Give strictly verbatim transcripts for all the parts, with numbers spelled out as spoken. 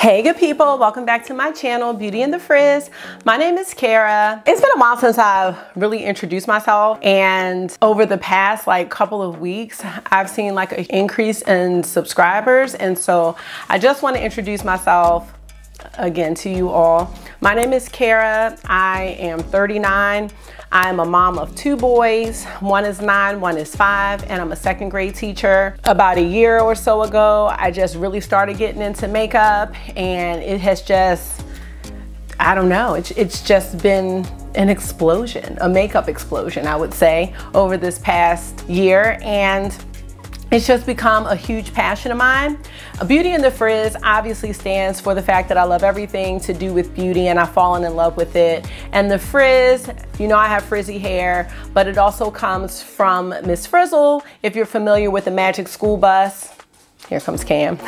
Hey good people, welcome back to my channel, Beauty and the Frizz. My name is Kara. It's been a while since I've really introduced myself, and over the past like couple of weeks, I've seen like an increase in subscribers, and so I just want to introduce myself again to you all. My name is Kara, I am thirty-nine. I'm a mom of two boys, one is nine, one is five, and I'm a second grade teacher. About a year or so ago, I just really started getting into makeup, and it has just, I don't know, it's, it's just been an explosion, a makeup explosion, I would say, over this past year. And it's just become a huge passion of mine. Beauty and the Frizz obviously stands for the fact that I love everything to do with beauty, and I've fallen in love with it. And the frizz, you know I have frizzy hair, but it also comes from Miss Frizzle. If you're familiar with the Magic School Bus, here comes Cam.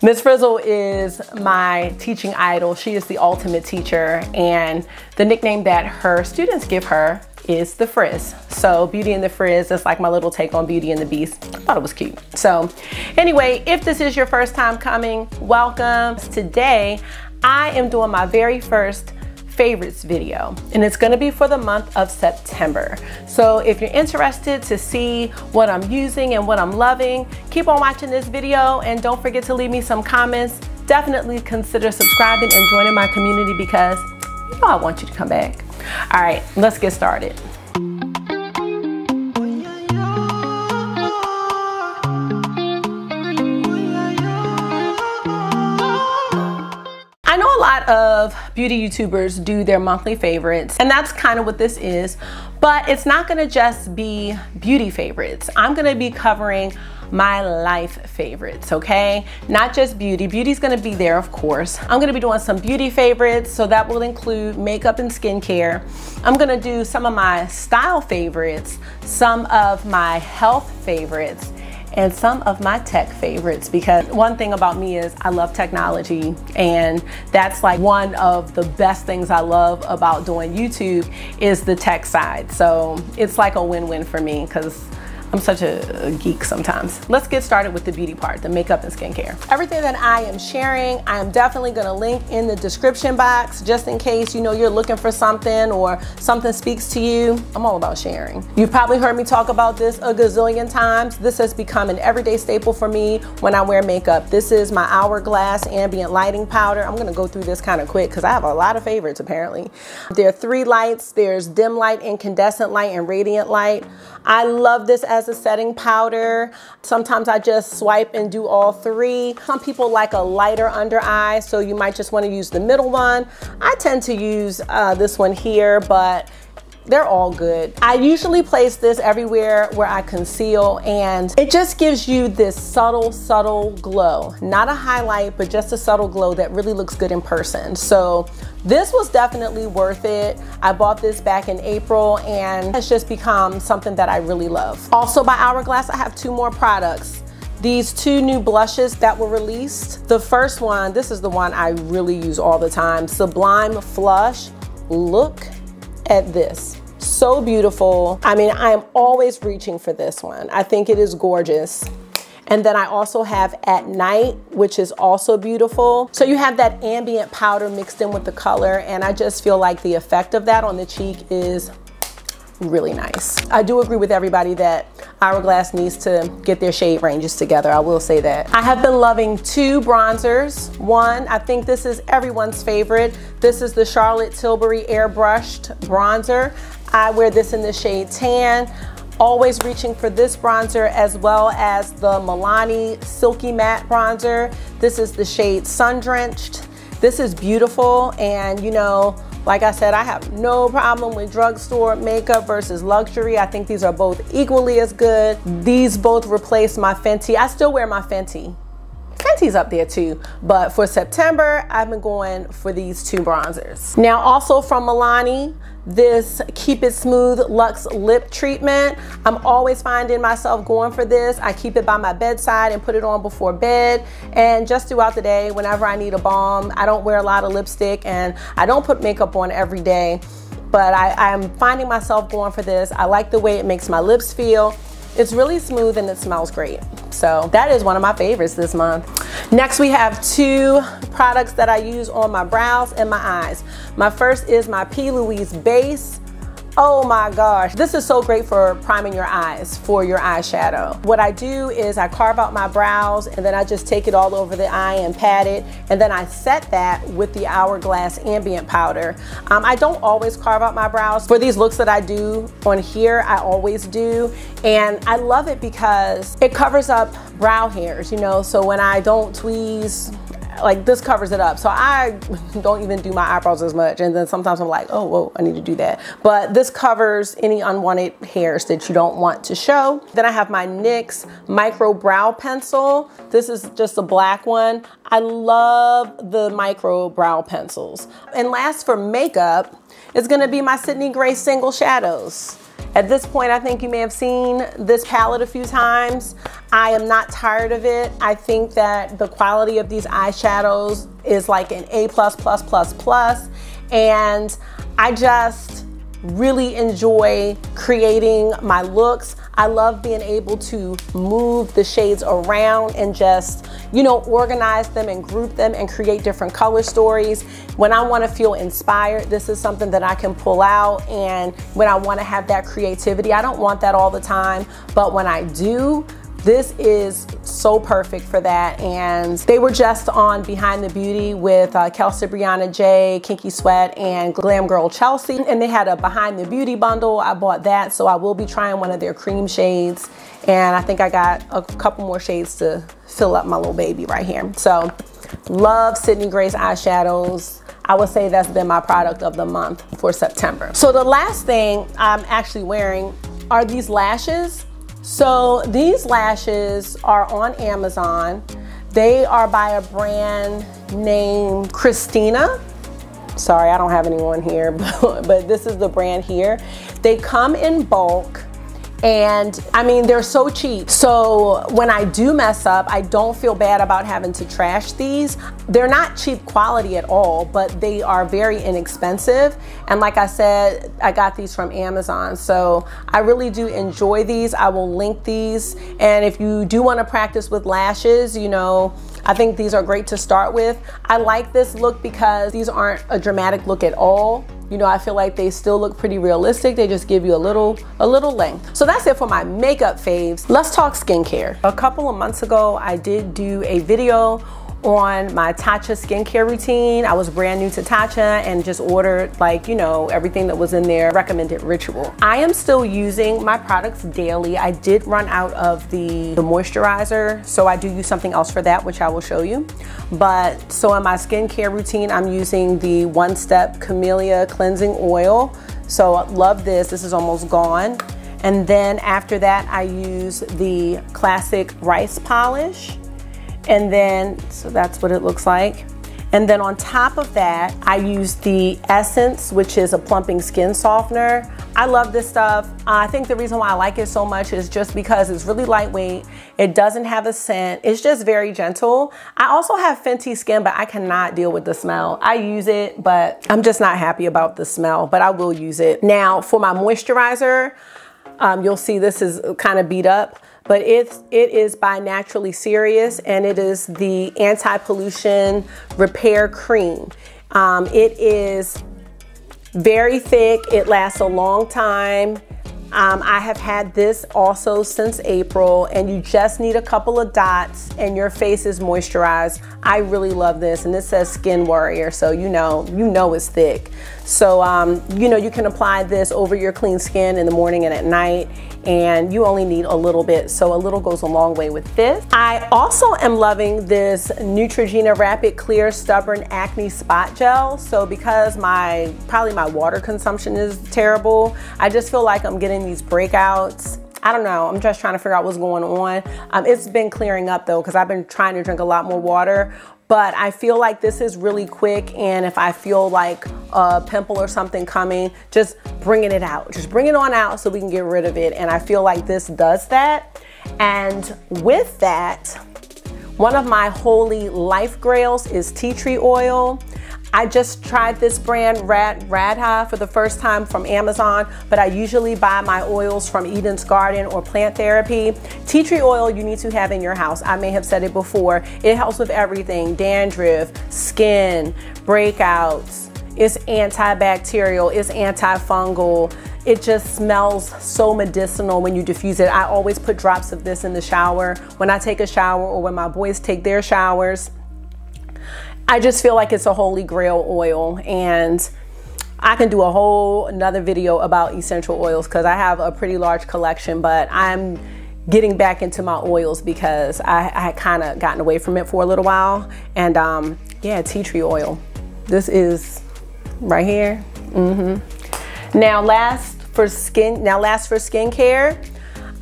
Miss Frizzle is my teaching idol. She is the ultimate teacher, and the nickname that her students give her is the frizz. So Beauty and the Frizz is like my little take on Beauty and the Beast. I thought it was cute. So anyway, if this is your first time coming, welcome. Today, I am doing my very first favorites video, and it's gonna be for the month of September. So if you're interested to see what I'm using and what I'm loving, keep on watching this video, and don't forget to leave me some comments. Definitely consider subscribing and joining my community, because you know I want you to come back. All right, let's get started. I know a lot of beauty YouTubers do their monthly favorites, and that's kind of what this is, but it's not gonna just be beauty favorites. I'm gonna be covering my life favorites, okay? Not just beauty. Beauty's gonna be there, of course. I'm gonna be doing some beauty favorites, so that will include makeup and skincare. I'm gonna do some of my style favorites, some of my health favorites, and some of my tech favorites, because one thing about me is I love technology, and that's like one of the best things I love about doing YouTube is the tech side. So it's like a win-win for me, because I'm such a, a geek sometimes. Let's get started with the beauty part, the makeup and skincare. Everything that I am sharing, I am definitely gonna link in the description box, just in case you know you're looking for something or something speaks to you. I'm all about sharing. You've probably heard me talk about this a gazillion times. This has become an everyday staple for me when I wear makeup. This is my Hourglass Ambient Lighting Powder. I'm gonna go through this kind of quick because I have a lot of favorites apparently. There are three lights. There's dim light, incandescent light, and radiant light. I love this as a setting powder. Sometimes I just swipe and do all three. Some people like a lighter under eye, so you might just want to use the middle one. I tend to use uh, this one here, but they're all good. I usually place this everywhere where I conceal, and it just gives you this subtle, subtle glow. Not a highlight, but just a subtle glow that really looks good in person. So this was definitely worth it. I bought this back in April, and it's just become something that I really love. Also by Hourglass, I have two more products. These two new blushes that were released. The first one, this is the one I really use all the time, Sublime Flush. Look at this, so beautiful. I mean, I am always reaching for this one. I think it is gorgeous. And then I also have At Night, which is also beautiful. So you have that ambient powder mixed in with the color, and I just feel like the effect of that on the cheek is really nice. I do agree with everybody that Hourglass needs to get their shade ranges together. I will say that. I have been loving two bronzers. One, I think this is everyone's favorite. This is the Charlotte Tilbury Airbrushed Bronzer. I wear this in the shade tan. Always reaching for this bronzer, as well as the Milani Silky Matte Bronzer. This is the shade Sun Drenched. This is beautiful, and you know, like I said, I have no problem with drugstore makeup versus luxury. I think these are both equally as good. These both replace my Fenty. I still wear my Fenty. Fenty's up there too, but for September, I've been going for these two bronzers. Now also from Milani, this Keep It Smooth Luxe Lip Treatment. I'm always finding myself going for this. I keep it by my bedside and put it on before bed, and just throughout the day whenever I need a balm. I don't wear a lot of lipstick, and I don't put makeup on every day, but I, I'm finding myself going for this. I like the way it makes my lips feel. It's really smooth and it smells great. So that is one of my favorites this month. Next we have two products that I use on my brows and my eyes. My first is my P. Louise base. Oh my gosh, this is so great for priming your eyes for your eyeshadow. What I do is I carve out my brows and then I just take it all over the eye and pat it, and then I set that with the Hourglass Ambient Powder. Um, I don't always carve out my brows. For these looks that I do on here, I always do, and I love it because it covers up brow hairs, you know, so when I don't tweeze, like this covers it up. So I don't even do my eyebrows as much, and then sometimes I'm like, oh, whoa, I need to do that. But this covers any unwanted hairs that you don't want to show. Then I have my NYX Micro Brow Pencil. This is just a black one. I love the micro brow pencils. And last for makeup, it's gonna be my Sydney Grace Single Shadows. At this point, I think you may have seen this palette a few times. I am not tired of it. I think that the quality of these eyeshadows is like an A+++++, and I just really enjoy creating my looks. I love being able to move the shades around and just, you know, organize them and group them and create different color stories. When I want to feel inspired, this is something that I can pull out, and when I want to have that creativity, I don't want that all the time, but when I do, this is so perfect for that. And they were just on Behind the Beauty with uh, Kelsey Brianna J, Kinky Sweat, and Glam Girl Chelsea. And they had a Behind the Beauty bundle. I bought that, so I will be trying one of their cream shades. And I think I got a couple more shades to fill up my little baby right here. So love Sydney Grace eyeshadows. I would say that's been my product of the month for September. So the last thing I'm actually wearing are these lashes. So these lashes are on Amazon. They are by a brand named Christina. Sorry, I don't have anyone here, but, but this is the brand here. They come in bulk, and I mean, they're so cheap. So when I do mess up, I don't feel bad about having to trash these. They're not cheap quality at all, but they are very inexpensive. And like I said, I got these from Amazon, so I really do enjoy these. I will link these. And if you do want to practice with lashes, you know, I think these are great to start with. I like this look because these aren't a dramatic look at all. You know, I feel like they still look pretty realistic. They just give you a little, a little length. So that's it for my makeup faves. Let's talk skincare. A couple of months ago, I did do a video on my Tatcha skincare routine. I was brand new to Tatcha and just ordered, like, you know, everything that was in their recommended ritual. I am still using my products daily. I did run out of the, the moisturizer, so I do use something else for that, which I will show you. But so in my skincare routine, I'm using the One Step Camellia Cleansing Oil. So I love this. This is almost gone. And then after that, I use the Classic Rice Polish. And then, so that's what it looks like. And then on top of that, I use the Essence, which is a plumping skin softener. I love this stuff. Uh, I think the reason why I like it so much is just because it's really lightweight. It doesn't have a scent. It's just very gentle. I also have Fenty skin, but I cannot deal with the smell. I use it, but I'm just not happy about the smell, but I will use it. Now for my moisturizer, um, you'll see this is kind of beat up, but it's, it is by Naturally Serious, and it is the Anti-Pollution Repair Cream. Um, it is very thick, it lasts a long time. Um, I have had this also since April, and you just need a couple of dots and your face is moisturized. I really love this, and this says Skin Warrior, so you know, you know it's thick. So, um, you know, you can apply this over your clean skin in the morning and at night, and you only need a little bit, so a little goes a long way with this. I also am loving this Neutrogena Rapid Clear Stubborn Acne Spot Gel. So because my, probably my water consumption is terrible, I just feel like I'm getting these breakouts. I don't know, I'm just trying to figure out what's going on. Um, it's been clearing up though, because I've been trying to drink a lot more water, but I feel like this is really quick, and if I feel like a pimple or something coming, just bringing it out. Just bring it on out so we can get rid of it, and I feel like this does that. And with that, one of my holy life grails is tea tree oil. I just tried this brand, Rad, Radha, for the first time from Amazon, but I usually buy my oils from Eden's Garden or Plant Therapy. Tea tree oil you need to have in your house. I may have said it before. It helps with everything, dandruff, skin, breakouts. It's antibacterial, it's antifungal. It just smells so medicinal when you diffuse it. I always put drops of this in the shower when I take a shower or when my boys take their showers. I just feel like it's a holy grail oil, and I can do a whole another video about essential oils because I have a pretty large collection, but I'm getting back into my oils because I, I had kind of gotten away from it for a little while. And um, yeah, tea tree oil. This is right here. Mm-hmm. Now last for skin, now last for skincare.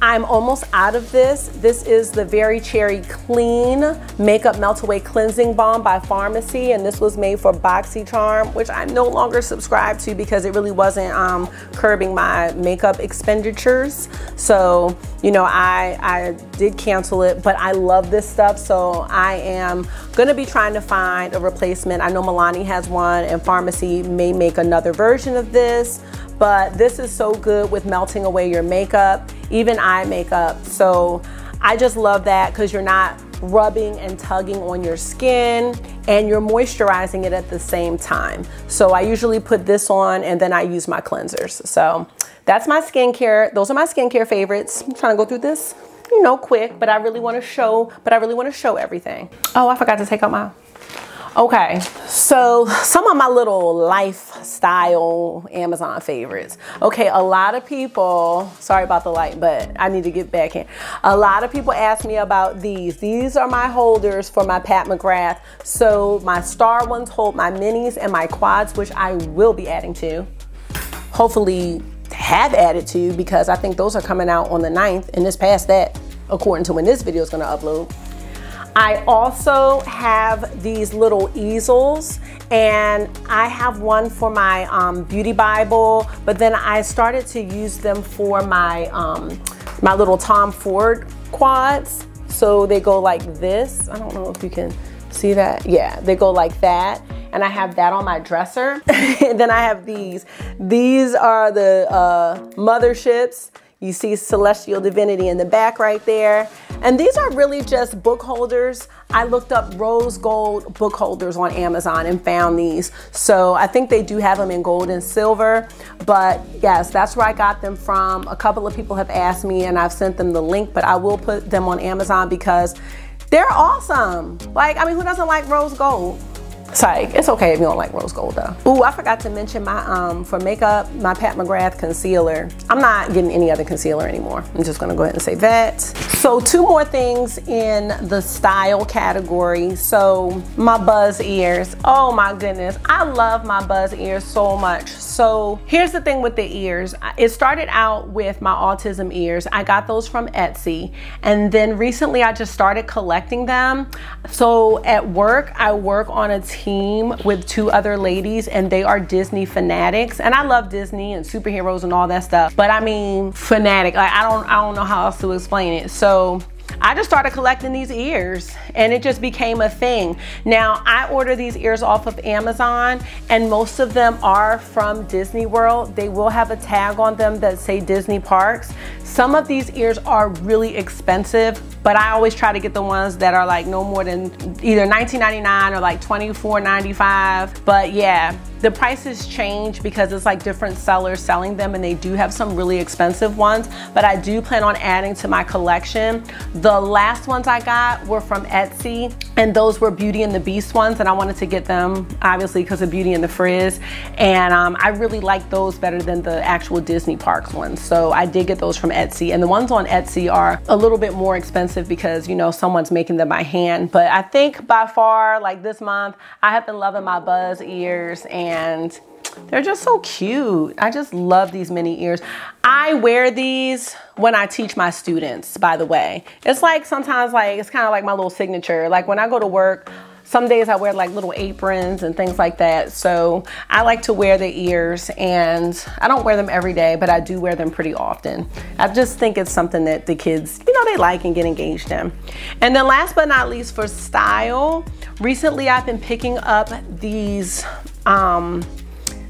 I'm almost out of this. This is the Very Cherry Clean Makeup Melt Away Cleansing Balm by Farmacy, and this was made for BoxyCharm, which I'm no longer subscribed to because it really wasn't um, curbing my makeup expenditures. So, you know, I, I did cancel it, but I love this stuff, so I am gonna be trying to find a replacement. I know Milani has one, and Farmacy may make another version of this, but this is so good with melting away your makeup, even eye makeup. So I just love that because you're not rubbing and tugging on your skin and you're moisturizing it at the same time. So I usually put this on and then I use my cleansers. So that's my skincare. Those are my skincare favorites. I'm trying to go through this, you know, quick, but I really want to show, but I really want to show everything. Oh, I forgot to take out my... Okay, so some of my little lifestyle Amazon favorites. Okay, a lot of people, sorry about the light, but I need to get back in. A lot of people ask me about these. These are my holders for my Pat McGrath. So my star ones hold my minis and my quads, which I will be adding to. Hopefully have added to, because I think those are coming out on the ninth, and it's past that, according to when this video is gonna upload. I also have these little easels, and I have one for my um, beauty Bible, but then I started to use them for my, um, my little Tom Ford quads. So they go like this. I don't know if you can see that. Yeah, they go like that. And I have that on my dresser. And then I have these. These are the uh, motherships. You see Celestial Divinity in the back right there. And these are really just book holders. I looked up rose gold book holders on Amazon and found these. So I think they do have them in gold and silver. But yes, that's where I got them from. A couple of people have asked me and I've sent them the link, but I will put them on Amazon because they're awesome. Like, I mean, who doesn't like rose gold? It's like, it's okay if you don't like rose gold though. Ooh, I forgot to mention my, um, for makeup, my Pat McGrath concealer. I'm not getting any other concealer anymore. I'm just gonna go ahead and say that. So two more things in the style category. So my buzz ears, oh my goodness. I love my buzz ears so much. So here's the thing with the ears. It started out with my autism ears. I got those from Etsy. And then recently I just started collecting them. So at work, I work on a team team with two other ladies, and they are Disney fanatics, and I love Disney and superheroes and all that stuff, but I mean fanatic, like I don't I don't know how else to explain it. So I just started collecting these ears, and it just became a thing. Now I order these ears off of Amazon, and most of them are from Disney World. They will have a tag on them that say Disney Parks. Some of these ears are really expensive, but I always try to get the ones that are like no more than either nineteen ninety-nine or like twenty-four ninety-five. But yeah, the prices change because it's like different sellers selling them, and they do have some really expensive ones, but I do plan on adding to my collection. The last ones I got were from Etsy, and those were Beauty and the Beast ones, and I wanted to get them obviously because of Beauty and the Frizz, and um, I really like those better than the actual Disney Parks ones, so I did get those from Etsy. And the ones on Etsy are a little bit more expensive because, you know, someone's making them by hand, but I think by far, like this month, I have been loving my buzz ears, and And they're just so cute. I just love these mini ears. I wear these when I teach my students, by the way. It's like sometimes like, it's kind of like my little signature. Like when I go to work, Some days I wear like little aprons and things like that. So I like to wear the ears, and I don't wear them every day, but I do wear them pretty often. I just think it's something that the kids, you know, they like and get engaged in. And then last but not least for style, recently I've been picking up these, um,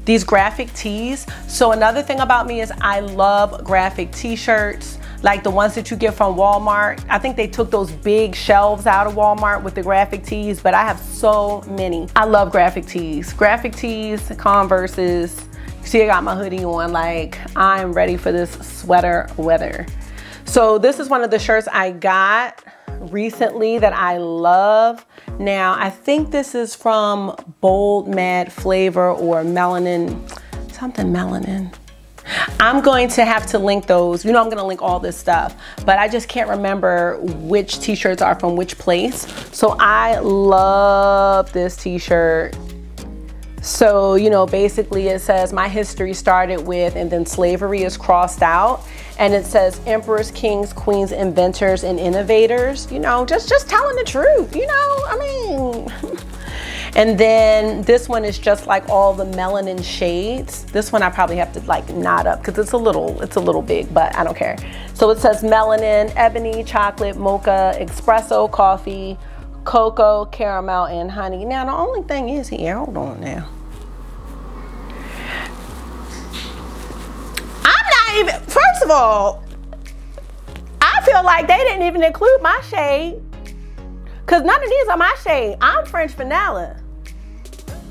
these graphic tees. So another thing about me is I love graphic t-shirts, like the ones that you get from Walmart. I think they took those big shelves out of Walmart with the graphic tees, but I have so many. I love graphic tees. Graphic tees, Converses. See, I got my hoodie on, like I'm ready for this sweater weather. So this is one of the shirts I got recently that I love. Now, I think this is from Bold Mad Flavor or Melanin, something melanin. I'm going to have to link those. You know, I'm gonna link all this stuff, but I just can't remember which t-shirts are from which place. So I love this t-shirt. So, you know, basically it says my history started with, and then slavery is crossed out. And it says emperors, kings, queens, inventors, and innovators. You know, just, just telling the truth, you know, I mean. And then this one is just like all the melanin shades. This one I probably have to like knot up because it's a little, it's a little big, but I don't care. So it says melanin, ebony, chocolate, mocha, espresso, coffee, cocoa, caramel, and honey. Now the only thing is here, hold on now. I'm not even, first of all, I feel like they didn't even include my shade, because none of these are my shade. I'm French Vanilla.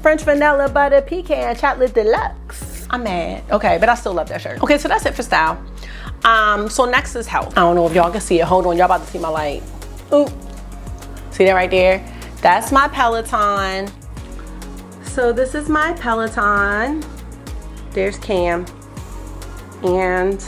French Vanilla Butter Pecan Chocolate Deluxe. I'm mad. Okay, but I still love that shirt. Okay, so that's it for style. Um, so next is health. I don't know if y'all can see it. Hold on, y'all about to see my light. Oop. See that right there? That's my Peloton. So this is my Peloton. There's Cam. And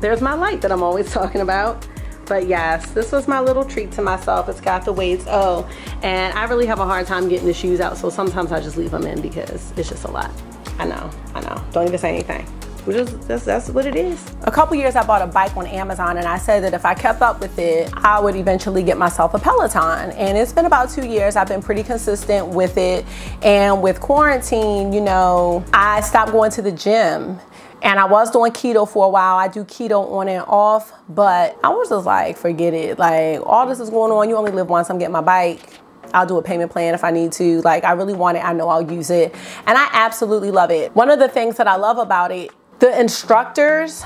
there's my light that I'm always talking about. But yes, this was my little treat to myself. It's got the weights. Oh, and I really have a hard time getting the shoes out, so sometimes I just leave them in because it's just a lot. I know, I know. Don't even say anything. Which is, that's, that's what it is. A couple years I bought a bike on Amazon, and I said that if I kept up with it, I would eventually get myself a Peloton. And it's been about two years. I've been pretty consistent with it. And with quarantine, you know, I stopped going to the gym. And I was doing keto for a while. I do keto on and off, but I was just like, forget it. Like, all this is going on. You only live once. I'm getting my bike. I'll do a payment plan if I need to. Like, I really want it. I know I'll use it. And I absolutely love it. One of the things that I love about it, the instructors,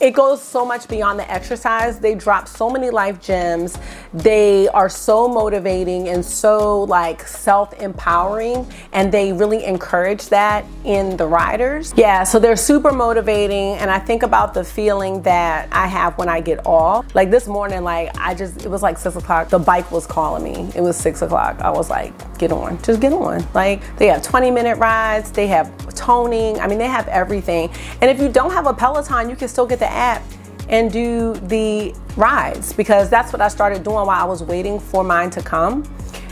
it goes so much beyond the exercise. They drop so many life gems. They are so motivating and so like self-empowering, and they really encourage that in the riders. Yeah, so they're super motivating, and I think about the feeling that I have when I get off. Like this morning, like I just, it was like six o'clock. The bike was calling me. It was six o'clock. I was like, get on, just get on. Like they have twenty minute rides. They have toning. I mean, they have everything. And if you don't have a Peloton, you can still get the app and do the rides, because that's what I started doing while I was waiting for mine to come.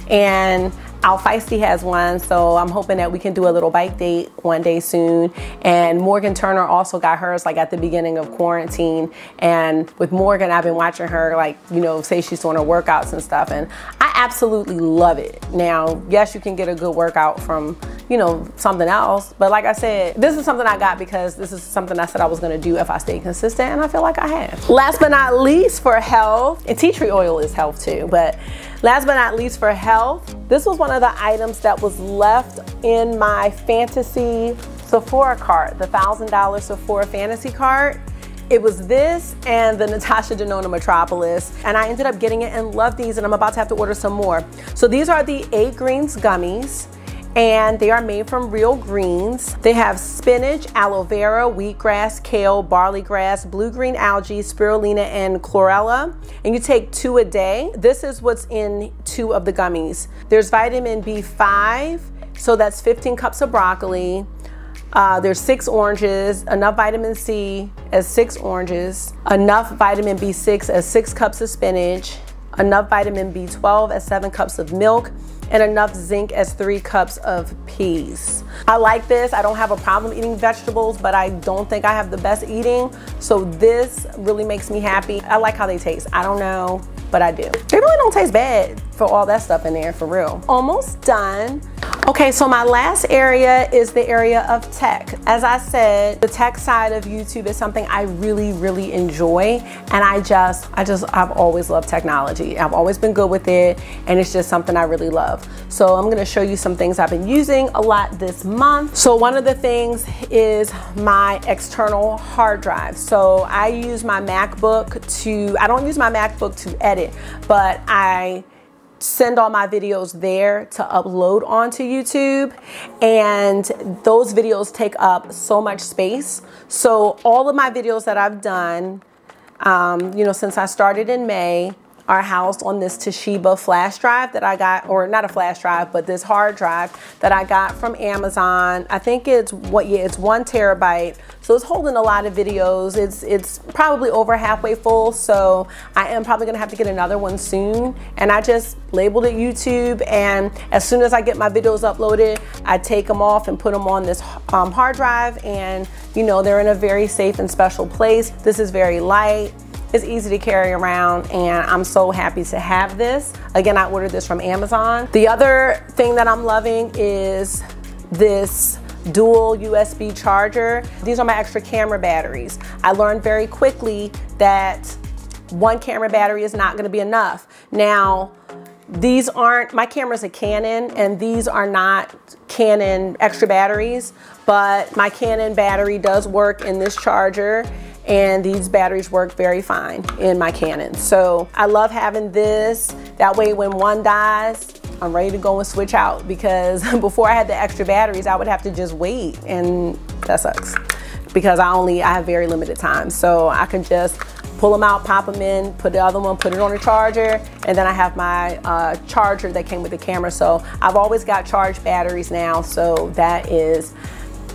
And Al Feisty has one, so I'm hoping that we can do a little bike date one day soon. And Morgan Turner also got hers like at the beginning of quarantine. And with Morgan, I've been watching her like, you know, say she's doing her workouts and stuff, and I absolutely love it. Now, yes, you can get a good workout from, you know, something else, but like I said, this is something I got because this is something I said I was gonna do if I stayed consistent, and I feel like I have. Last but not least for health, and tea tree oil is health too, but last but not least for health, this was one of the items that was left in my fantasy Sephora cart, the one thousand dollar Sephora fantasy cart. It was this and the Natasha Denona Metropolis, and I ended up getting it and love these, and I'm about to have to order some more. So these are the eight greens gummies, and they are made from real greens. They have spinach, aloe vera, wheatgrass, kale, barley grass, blue-green algae, spirulina, and chlorella. And you take two a day. This is what's in two of the gummies. There's vitamin B five, so that's fifteen cups of broccoli. Uh, there's six oranges, enough vitamin C as six oranges, enough vitamin B six as six cups of spinach, enough vitamin B twelve as seven cups of milk, and enough zinc as three cups of peas. I like this. I don't have a problem eating vegetables, but I don't think I have the best eating. So this really makes me happy. I like how they taste. I don't know. but I do. They really don't taste bad for all that stuff in there, for real. Almost done. Okay, so my last area is the area of tech. As I said, the tech side of YouTube is something I really, really enjoy. And I just, I just, I've always loved technology. I've always been good with it. And it's just something I really love. So I'm gonna show you some things I've been using a lot this month. So one of the things is my external hard drive. So I use my MacBook to, I don't use my MacBook to edit, but I send all my videos there to upload onto YouTube, and those videos take up so much space. So all of my videos that I've done, um, you know, since I started in May, are housed on this Toshiba flash drive that I got, or not a flash drive, but this hard drive that I got from Amazon. I think it's what, yeah, it's one terabyte. So it's holding a lot of videos. It's it's probably over halfway full. So I am probably gonna have to get another one soon. And I just labeled it YouTube. And as soon as I get my videos uploaded, I take them off and put them on this um, hard drive. And you know, they're in a very safe and special place. This is very light. It's easy to carry around, and I'm so happy to have this. Again, I ordered this from Amazon. The other thing that I'm loving is this dual U S B charger. These are my extra camera batteries. I learned very quickly that one camera battery is not gonna be enough. Now, these aren't, my camera's a Canon, and these are not Canon extra batteries, but my Canon battery does work in this charger. And these batteries work very fine in my Canon. So I love having this. That way when one dies, I'm ready to go and switch out, because before I had the extra batteries, I would have to just wait, and that sucks because I only, I have very limited time. So I can just pull them out, pop them in, put the other one, put it on the charger, and then I have my uh, charger that came with the camera. So I've always got charged batteries now, so that is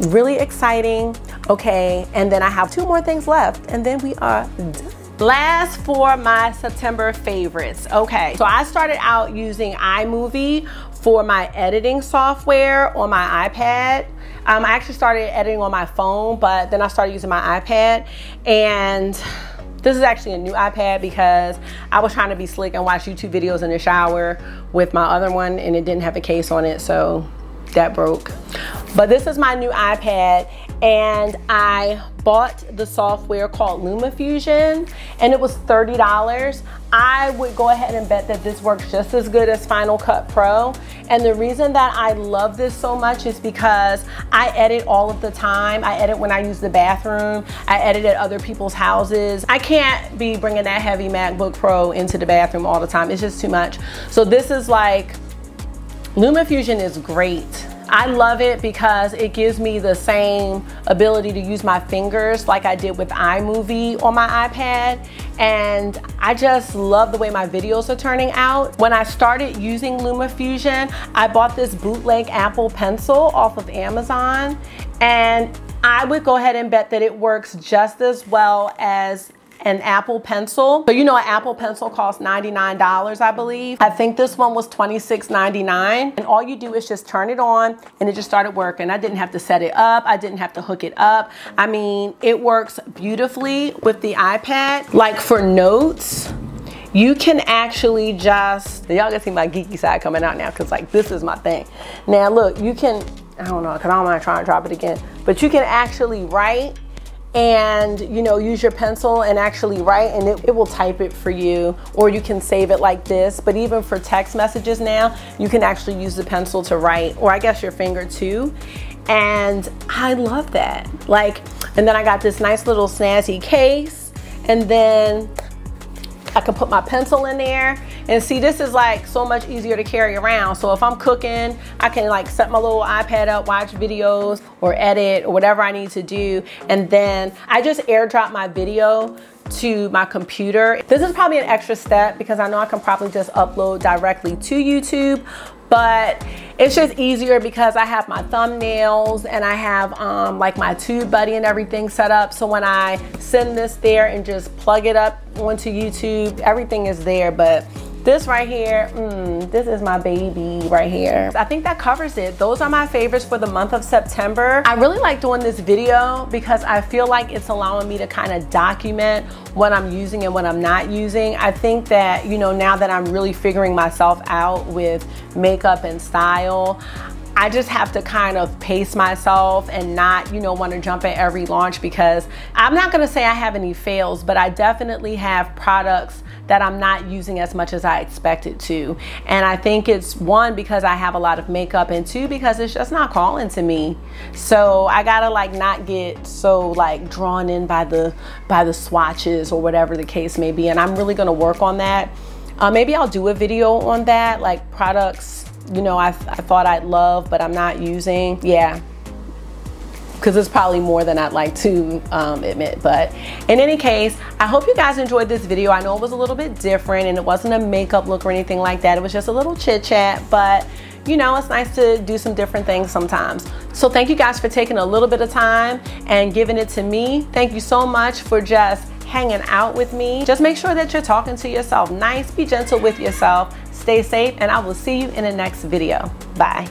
really exciting. Okay, and then I have two more things left, and then we are done. Last for my September favorites. Okay, so I started out using iMovie for my editing software on my iPad. Um, I actually started editing on my phone, but then I started using my iPad, and this is actually a new iPad because I was trying to be slick and watch YouTube videos in the shower with my other one, and it didn't have a case on it, so that broke. But this is my new iPad, and I bought the software called LumaFusion, and it was thirty dollars. I would go ahead and bet that this works just as good as Final Cut Pro. And the reason that I love this so much is because I edit all of the time. I edit when I use the bathroom. I edit at other people's houses. I can't be bringing that heavy MacBook Pro into the bathroom all the time. It's just too much. So this is like, LumaFusion is great. I love it because it gives me the same ability to use my fingers like I did with iMovie on my iPad. And I just love the way my videos are turning out. When I started using LumaFusion, I bought this bootleg Apple Pencil off of Amazon. And I would go ahead and bet that it works just as well as an Apple Pencil. So you know, an Apple Pencil costs ninety-nine dollars, I believe. I think this one was twenty-six ninety-nine. And all you do is just turn it on, and it just started working. I didn't have to set it up. I didn't have to hook it up. I mean, it works beautifully with the iPad. Like for notes, you can actually just, y'all can see my geeky side coming out now, because like this is my thing. Now look, you can, I don't know, because I don't want to try and drop it again, but you can actually write and you know, use your pencil and actually write, and it, it will type it for you, or you can save it like this. But even for text messages now, you can actually use the pencil to write, or I guess your finger too. And I love that. Like, and then I got this nice little snazzy case, and then I can put my pencil in there. And see, this is like so much easier to carry around. So if I'm cooking, I can like set my little iPad up, watch videos or edit or whatever I need to do. And then I just airdrop my video to my computer. This is probably an extra step because I know I can probably just upload directly to YouTube, but it's just easier because I have my thumbnails and I have um, like my TubeBuddy and everything set up. So when I send this there and just plug it up onto YouTube, everything is there. But This right here, mm, this is my baby right here. I think that covers it. Those are my favorites for the month of September. I really like doing this video because I feel like it's allowing me to kind of document what I'm using and what I'm not using. I think that, you know, now that I'm really figuring myself out with makeup and style, I just have to kind of pace myself and not, you know, want to jump at every launch, because I'm not going to say I have any fails, but I definitely have products that I'm not using as much as I expected to. And I think it's one, because I have a lot of makeup, and two, because it's just not calling to me. So I gotta like not get so like drawn in by the, by the swatches or whatever the case may be. And I'm really gonna work on that. Uh, maybe I'll do a video on that, like products, you know, I, I thought I'd love, but I'm not using. Yeah, because it's probably more than I'd like to um, admit. But in any case, I hope you guys enjoyed this video. I know it was a little bit different and it wasn't a makeup look or anything like that. It was just a little chit chat, but you know, it's nice to do some different things sometimes. So thank you guys for taking a little bit of time and giving it to me. Thank you so much for just hanging out with me. Just make sure that you're talking to yourself nice, be gentle with yourself, stay safe, and I will see you in the next video. Bye.